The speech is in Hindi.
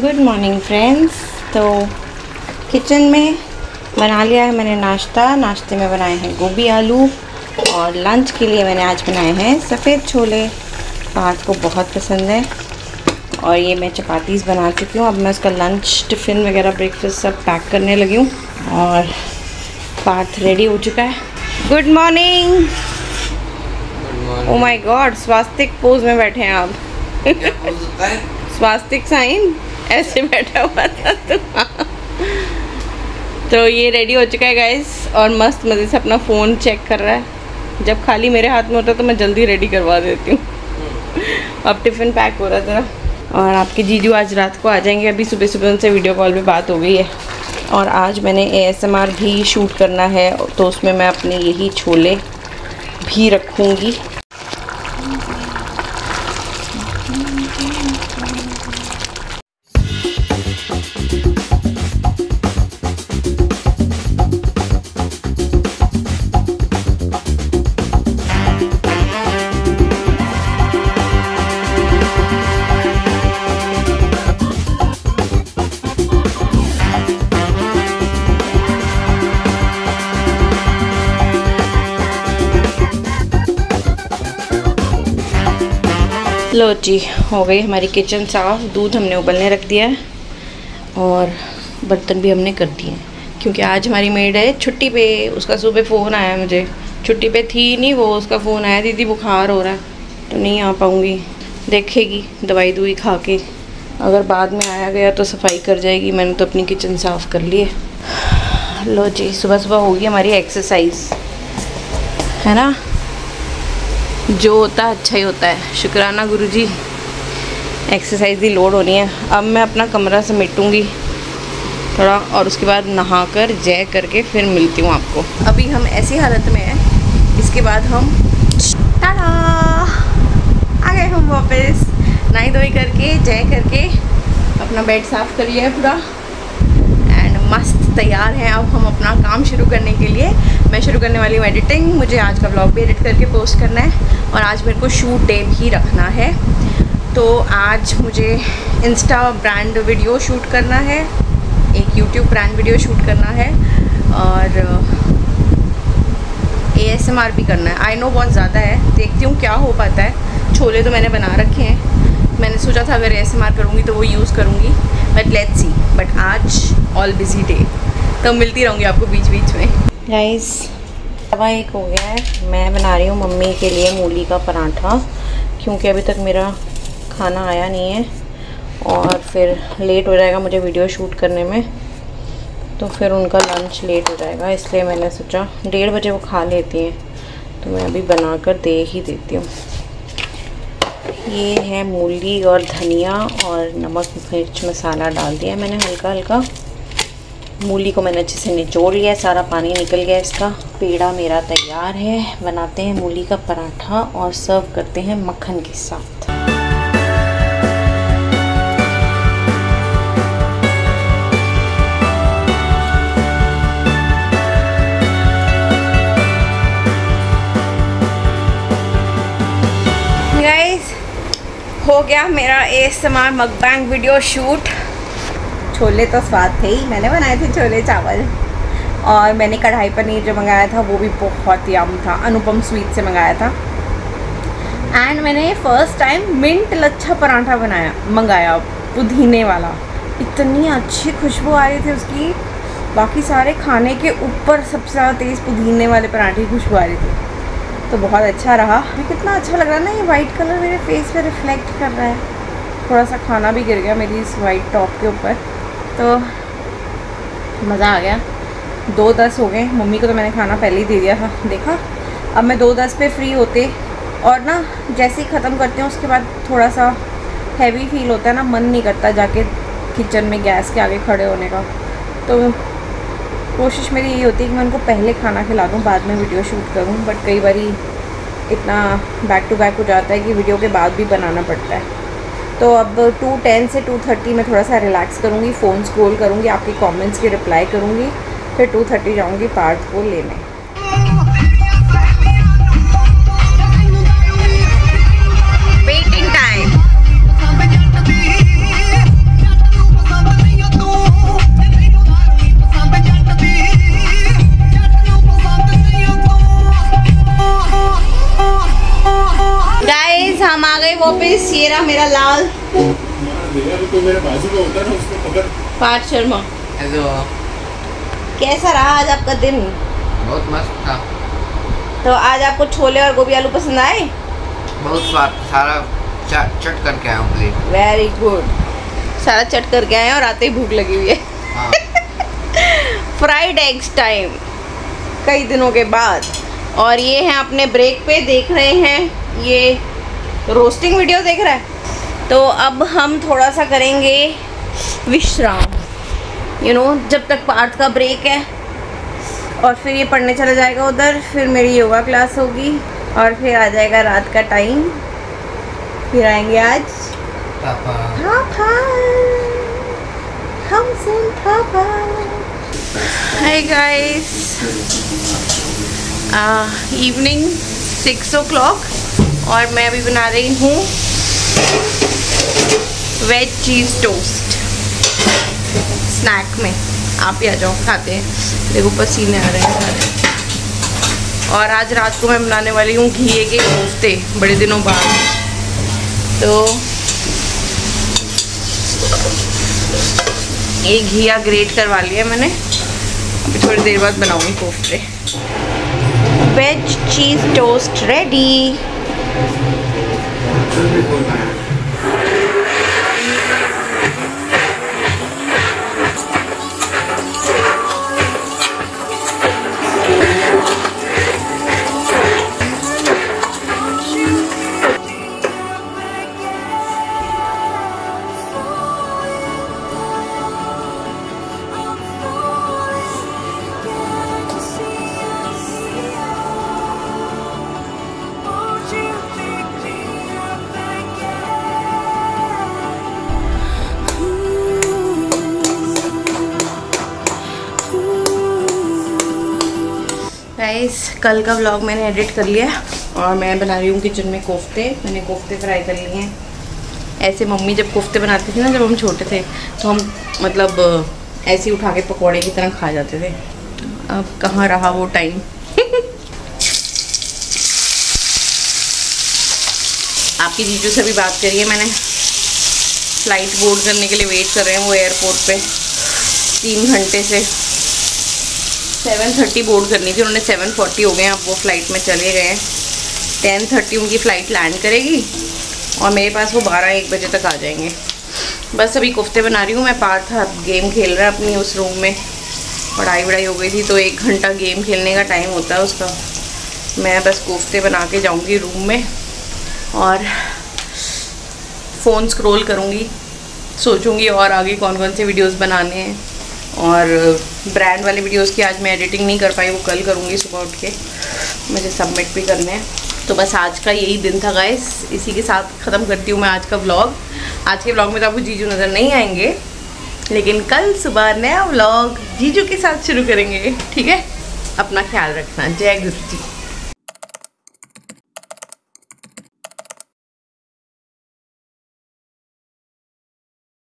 Good morning friends. तो किचन में बना लिया है मैंने नाश्ता। नाश्ते में बनाए हैं गोभी आलू और लंच के लिए मैंने आज बनाए हैं सफ़ेद छोले, पार्थ को बहुत पसंद है। और ये मैं चपातीस बना चुकी हूँ। अब मैं उसका लंच, टिफ़िन वगैरह, ब्रेकफास्ट सब पैक करने लगी हूँ। और पार्थ रेडी हो चुका है। Good morning. Oh my god, स्वास्तिक पोज में बैठे हैं आप। स्वास्तिक साइन ऐसे बैठा हुआ था तो ये रेडी हो चुका है गाइस और मस्त मज़े से अपना फ़ोन चेक कर रहा है। जब खाली मेरे हाथ में होता है तो मैं जल्दी रेडी करवा देती हूँ। अब टिफ़िन पैक हो रहा था। और आपके जीजू आज रात को आ जाएंगे। अभी सुबह सुबह उनसे वीडियो कॉल पे बात हो गई है। और आज मैंने ASMR भी शूट करना है, तो उसमें मैं अपने यही छोले भी रखूँगी। लो जी, हो गई हमारी किचन साफ़। दूध हमने उबलने रख दिया है और बर्तन भी हमने कर दिए हैं, क्योंकि आज हमारी मेड है छुट्टी पे। उसका सुबह फ़ोन आया, मुझे छुट्टी पे थी नहीं, वो उसका फ़ोन आया, दीदी बुखार हो रहा है तो नहीं आ पाऊँगी। देखेगी दवाई दुई खा के, अगर बाद में आया गया तो सफाई कर जाएगी। मैंने तो अपनी किचन साफ़ कर ली है। लो जी, सुबह सुबह होगी हमारी एक्सरसाइज, है ना। जो होता है अच्छा ही होता है। शुक्राना गुरुजी, एक्सरसाइज ही लोड होनी है। अब मैं अपना कमरा समेटूँगी थोड़ा और उसके बाद नहाकर जय करके फिर मिलती हूँ आपको। अभी हम ऐसी हालत में हैं, इसके बाद हम टाटा आ गए हम वापस। नहाई धोई करके जय करके अपना बेड साफ़ कर लिया है पूरा एंड मस्त तैयार हैं। अब हम अपना काम शुरू करने के लिए, मैं शुरू करने वाली हूँ एडिटिंग। मुझे आज का ब्लॉग भी एडिट करके पोस्ट करना है और आज मेरे को शूट डे भी रखना है। तो आज मुझे इंस्टा ब्रांड वीडियो शूट करना है, एक यूट्यूब ब्रांड वीडियो शूट करना है और ASMR भी करना है। आई नो बहुत ज़्यादा है, देखती हूँ क्या हो पाता है। छोले तो मैंने बना रखे हैं। मैंने सोचा था अगर ASMR करूँगी तो वो यूज़ करूँगी, बट लेट्स सी। बट आज ऑल बिजी डे, तो मिलती रहूँगी आपको बीच बीच में। गाइस, सवा एक हो गया है। मैं बना रही हूँ मम्मी के लिए मूली का पराठा, क्योंकि अभी तक मेरा खाना आया नहीं है और फिर लेट हो जाएगा मुझे वीडियो शूट करने में, तो फिर उनका लंच लेट हो जाएगा। इसलिए मैंने सोचा 1:30 बजे वो खा लेती हैं, तो मैं अभी बना कर दे ही देती हूँ। ये है मूली और धनिया और नमक मिर्च मसाला डाल दिया मैंने हल्का हल्का। मूली को मैंने अच्छे से निचोड़ लिया, सारा पानी निकल गया इसका। पेड़ा मेरा तैयार है। बनाते हैं मूली का पराठा और सर्व करते हैं मक्खन के साथ। गाइस, हो गया मेरा ASMR मकबैंग वीडियो शूट। छोले तो स्वाद थे ही, मैंने बनाए थे छोले चावल। और मैंने कढ़ाई पनीर जो मंगाया था वो भी बहुत यम था, अनुपम स्वीट से मंगाया था। एंड मैंने first time mint lachha paratha बनाया, मंगाया पुदीने वाला। इतनी अच्छी खुशबू आ रही थी उसकी। बाकी सारे खाने के ऊपर सबसे ज़्यादा तेज़ पुदीने वाले पराठे की खुशबू आ रही थी, तो बहुत अच्छा रहा। कितना अच्छा लग रहा है ना, ये वाइट कलर मेरे फेस पर रिफ्लेक्ट कर रहा है। थोड़ा सा खाना भी गिर गया मेरी इस वाइट टॉप के ऊपर, तो मज़ा आ गया। 2:10 हो गए। मम्मी को तो मैंने खाना पहले ही दे दिया था, देखा। अब मैं 2:10 पे फ्री होते और ना जैसे ही ख़त्म करते हैं उसके बाद थोड़ा सा हैवी फील होता है ना, मन नहीं करता जाके किचन में गैस के आगे खड़े होने का। तो कोशिश मेरी यही होती है कि मैं उनको पहले खाना खिला दूँ, बाद में वीडियो शूट करूँ। बट कई बारी इतना बैक टू बैक हो जाता है कि वीडियो के बाद भी बनाना पड़ता है। तो अब 2:10 से 2:30 में थोड़ा सा रिलैक्स करूँगी, फ़ोन स्क्रॉल करूँगी, आपके कमेंट्स की रिप्लाई करूँगी, फिर 2:30 जाऊँगी पार्थ को लेने। वेटिंग टाइम वापस। ये रहा मेरा लाल पार्थ शर्मा। कैसा रहा आज आपका दिन? बहुत मस्त था। तो आज आपको छोले और गोभी आलू पसंद आए? बहुत स्वाद, सारा चट करके आया हूँ। वेरी गुड, सारा चट करके आए और आते ही भूख लगी हुई है। हाँ। फ्राइड एग्स टाइम कई दिनों के बाद। और ये हैं अपने ब्रेक पे, देख रहे हैं ये रोस्टिंग वीडियो देख रहा है। तो अब हम थोड़ा सा करेंगे विश्राम, यू नो, जब तक पार्थ का ब्रेक है। और फिर ये पढ़ने चला जाएगा उधर, फिर मेरी योगा क्लास होगी और फिर आ जाएगा रात का टाइम। फिर आएंगे आज पापा। पापा हम सुन पापा। हाय गाइस, इवनिंग 6 o'clock और मैं अभी बना रही हूँ वेज चीज़ टोस्ट स्नैक में। आप ही आ जाओ, खाते हैं। देखो पसीने आ रहे हैं सारे। और आज रात को मैं बनाने वाली हूँ घी के कोफ्ते, बड़े दिनों बाद। तो ये घिया ग्रेट करवा लिया मैंने, अभी थोड़ी देर बाद बनाऊंगी कोफ्ते। Veg cheese toast ready. Guys, कल का व्लॉग मैंने एडिट कर लिया और मैं बना रही हूँ किचन में कोफ्ते। मैंने कोफ्ते फ्राई कर लिए हैं। ऐसे मम्मी जब कोफ्ते बनाती थी ना, जब हम छोटे थे, तो हम मतलब ऐसे ही उठा के पकौड़े की तरह खा जाते थे। अब कहाँ रहा वो टाइम। आपकी जीजू से भी बात करी है मैंने। फ्लाइट बोर्ड करने के लिए वेट कर रहे हैं वो एयरपोर्ट पे 3 घंटे से। 7:30 बोर्ड करनी थी उन्होंने, 7:40 हो गए हैं। अब वो फ्लाइट में चले गए हैं। 10:30 उनकी फ़्लाइट लैंड करेगी और मेरे पास वो 12-1 बजे तक आ जाएंगे। बस अभी कोफ्ते बना रही हूँ मैं। पार्थ गेम खेल रहा है अपनी उस रूम में, पढ़ाई वढ़ाई हो गई थी तो 1 घंटा गेम खेलने का टाइम होता है उसका। मैं बस कोफ्ते बना के जाऊँगी रूम में और फ़ोन स्क्रॉल करूँगी, सोचूँगी और आगे कौन कौन से वीडियोज़ बनाने हैं। और ब्रांड वाले वीडियोस की आज मैं एडिटिंग नहीं कर पाई, वो कल करूँगी सुबह उठ के, मुझे सबमिट भी करने हैं। तो बस आज का यही दिन था गाइस। इसी के साथ ख़त्म करती हूँ मैं आज का व्लॉग। आज के व्लॉग में तो आपको जीजू नज़र नहीं आएंगे, लेकिन कल सुबह नया व्लॉग जीजू के साथ शुरू करेंगे। ठीक है, अपना ख्याल रखना। जय गुरु जी।